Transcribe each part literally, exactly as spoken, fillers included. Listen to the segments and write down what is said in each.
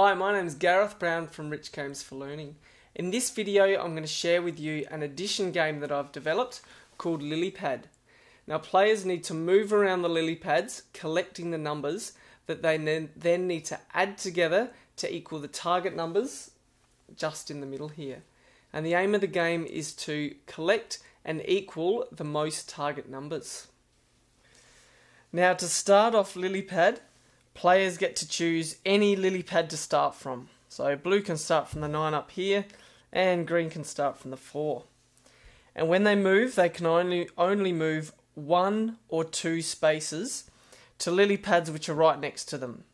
Hi, my name is Gareth Brown from Rich Games for Learning. In this video I'm going to share with you an addition game that I've developed called Lily Pad. Now players need to move around the lily pads collecting the numbers that they then need to add together to equal the target numbers just in the middle here. And the aim of the game is to collect and equal the most target numbers. Now to start off Lily Pad, players get to choose any lily pad to start from. So blue can start from the nine up here and green can start from the four. And when they move, they can only, only move one or two spaces to lily pads which are right next to them.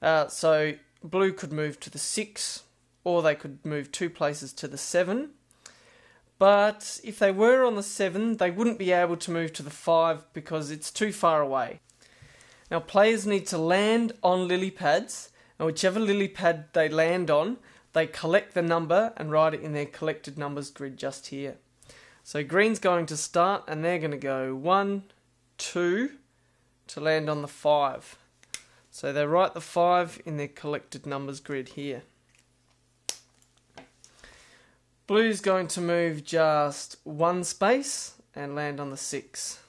Uh, so blue could move to the six or they could move two places to the seven. But if they were on the seven, they wouldn't be able to move to the five because it's too far away. Now players need to land on lily pads, and whichever lily pad they land on, they collect the number and write it in their collected numbers grid just here. So green's going to start and they're going to go one, two to land on the five. So they write the five in their collected numbers grid here. Blue's going to move just one space and land on the six.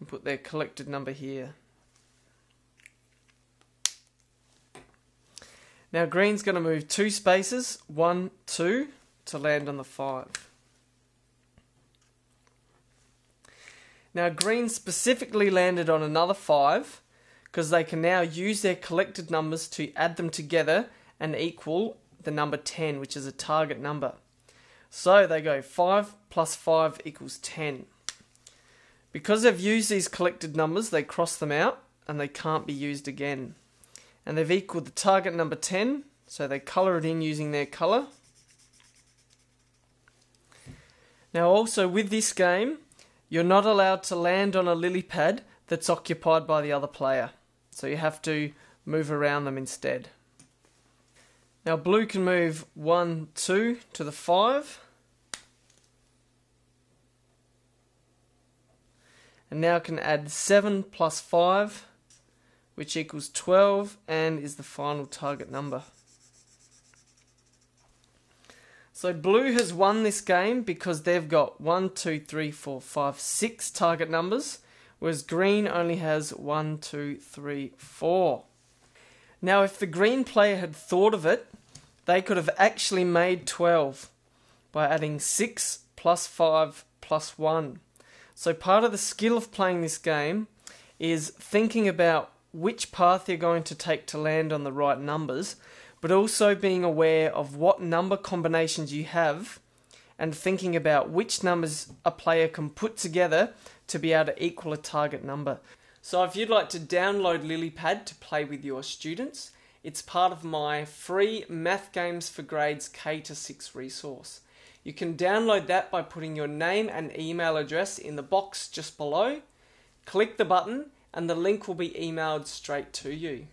And put their collected number here. Now green's going to move two spaces, one, two, to land on the five. Now green specifically landed on another five because they can now use their collected numbers to add them together and equal the number ten, which is a target number. So they go five plus five equals ten. Because they've used these collected numbers, they cross them out and they can't be used again. And they've equaled the target number ten, so they colour it in using their colour. Now also with this game, you're not allowed to land on a lily pad that's occupied by the other player. So you have to move around them instead. Now blue can move one, two to the five. And now can add seven plus five, which equals twelve and is the final target number. So blue has won this game because they've got one, two, three, four, five, six target numbers, whereas green only has one, two, three, four. Now if the green player had thought of it, they could have actually made twelve by adding six plus five plus one. So part of the skill of playing this game is thinking about which path you're going to take to land on the right numbers, but also being aware of what number combinations you have and thinking about which numbers a player can put together to be able to equal a target number. So if you'd like to download Lily Pad to play with your students, it's part of my free Math Games for Grades K to six resource. You can download that by putting your name and email address in the box just below, click the button, and the link will be emailed straight to you.